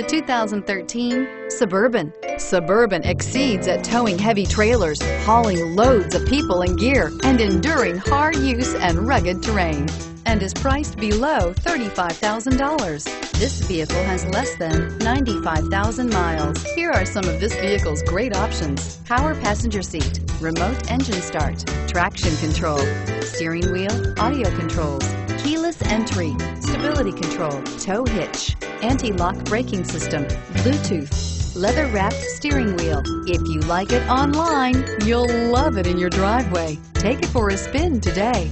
The 2013 Suburban. Suburban exceeds at towing heavy trailers, hauling loads of people and gear, and enduring hard use and rugged terrain, and is priced below $35,000. This vehicle has less than 95,000 miles. Here are some of this vehicle's great options: power passenger seat, remote engine start, traction control, steering wheel audio controls, keyless entry, stability control, tow hitch, anti-lock braking system, Bluetooth, leather-wrapped steering wheel. If you like it online, you'll love it in your driveway. Take it for a spin today.